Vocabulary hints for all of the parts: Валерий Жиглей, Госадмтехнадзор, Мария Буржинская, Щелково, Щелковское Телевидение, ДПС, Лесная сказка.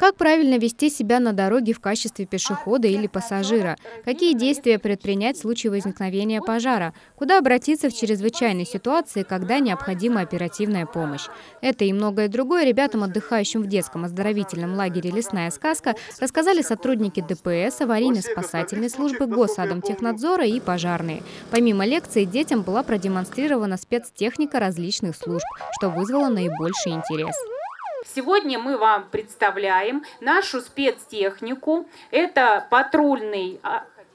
Как правильно вести себя на дороге в качестве пешехода или пассажира? Какие действия предпринять в случае возникновения пожара? Куда обратиться в чрезвычайной ситуации, когда необходима оперативная помощь? Это и многое другое ребятам, отдыхающим в детском оздоровительном лагере «Лесная сказка», рассказали сотрудники ДПС, аварийно-спасательной службы, Госадмтехнадзора и пожарные. Помимо лекций, детям была продемонстрирована спецтехника различных служб, что вызвало наибольший интерес. Сегодня мы вам представляем нашу спецтехнику. Это патрульный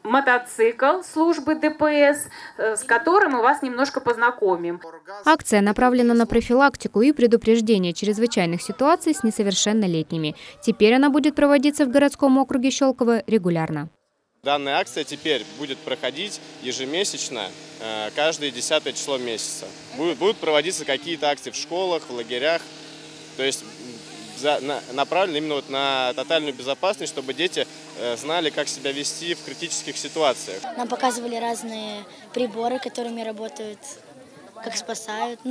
мотоцикл службы ДПС, с которым мы вас немножко познакомим. Акция направлена на профилактику и предупреждение чрезвычайных ситуаций с несовершеннолетними. Теперь она будет проводиться в городском округе Щелково регулярно. Данная акция теперь будет проходить ежемесячно, каждое 10-е число месяца. Будут проводиться какие-то акции в школах, в лагерях. То есть направлено именно вот на тотальную безопасность, чтобы дети знали, как себя вести в критических ситуациях. Нам показывали разные приборы, которыми работают, как спасают.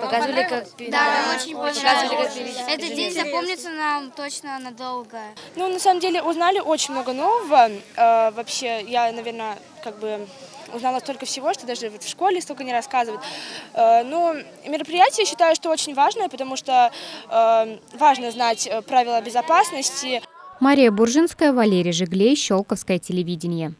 Показывали, как перевести. Да, очень понравилось. Этот день запомнится нам точно надолго. На самом деле узнали очень много нового. Вообще, я, наверное, узнала столько всего, что даже в школе столько не рассказывают. Но мероприятие, я считаю, что очень важное, потому что важно знать правила безопасности. Мария Буржинская, Валерий Жиглей, Щелковское телевидение.